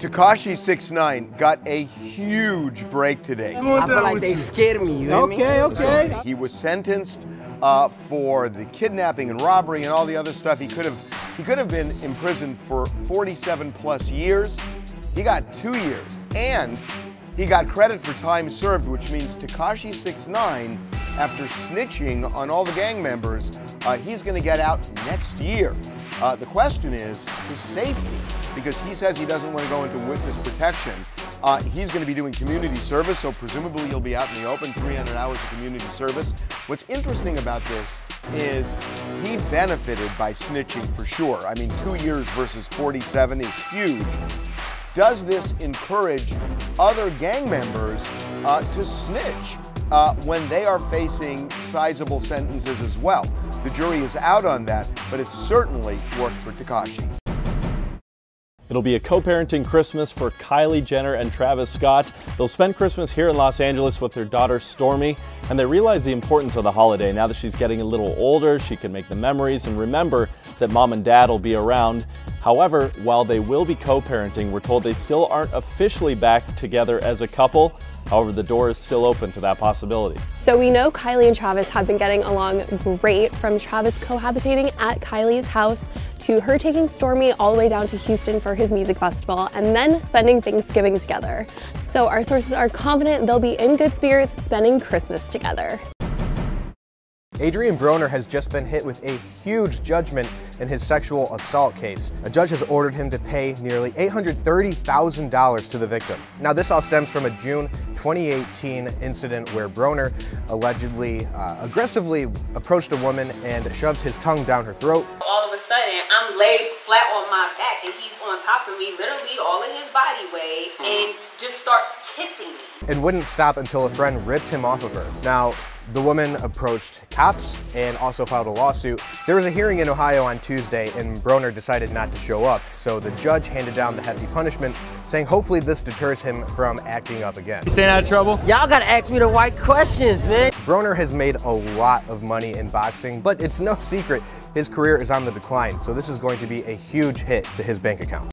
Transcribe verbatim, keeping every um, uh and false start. Tekashi six nine got a huge break today. I feel like they scared me, you hear me? Okay, okay. He was sentenced uh, for the kidnapping and robbery and all the other stuff. He could have he could have been imprisoned for forty-seven plus years. He got two years, and he got credit for time served, which means Tekashi six nine, after snitching on all the gang members, uh, he's gonna get out next year. Uh, the question is his safety, because he says he doesn't want to go into witness protection. Uh, he's going to be doing community service, so presumably he'll be out in the open, three hundred hours of community service. What's interesting about this is he benefited by snitching for sure. I mean, two years versus forty-seven is huge. Does this encourage other gang members uh, to snitch uh, when they are facing sizable sentences as well? The jury is out on that, but it certainly worked for Tekashi. It'll be a co-parenting Christmas for Kylie Jenner and Travis Scott. They'll spend Christmas here in Los Angeles with their daughter Stormi, and they realize the importance of the holiday. Now that she's getting a little older, she can make the memories and remember that mom and dad will be around. However, while they will be co-parenting, we're told they still aren't officially back together as a couple. However, the door is still open to that possibility. So we know Kylie and Travis have been getting along great, from Travis cohabitating at Kylie's house to her taking Stormi all the way down to Houston for his music festival and then spending Thanksgiving together. So our sources are confident they'll be in good spirits spending Christmas together. Adrian Broner has just been hit with a huge judgment in his sexual assault case. A judge has ordered him to pay nearly eight hundred thirty thousand dollars to the victim. Now, this all stems from a June twenty eighteen incident where Broner allegedly uh, aggressively approached a woman and shoved his tongue down her throat. All of a sudden, I'm laid flat on my back and he's on top of me, literally all in his body weight, and just starts kissing me. And wouldn't stop until a friend ripped him off of her. Now, the woman approached cops and also filed a lawsuit. There was a hearing in Ohio on Tuesday, and Broner decided not to show up. So the judge handed down the hefty punishment, saying hopefully this deters him from acting up again. You staying out of trouble? Y'all gotta ask me the right questions, man. Broner has made a lot of money in boxing, but it's no secret his career is on the decline. So this is going to be a huge hit to his bank account.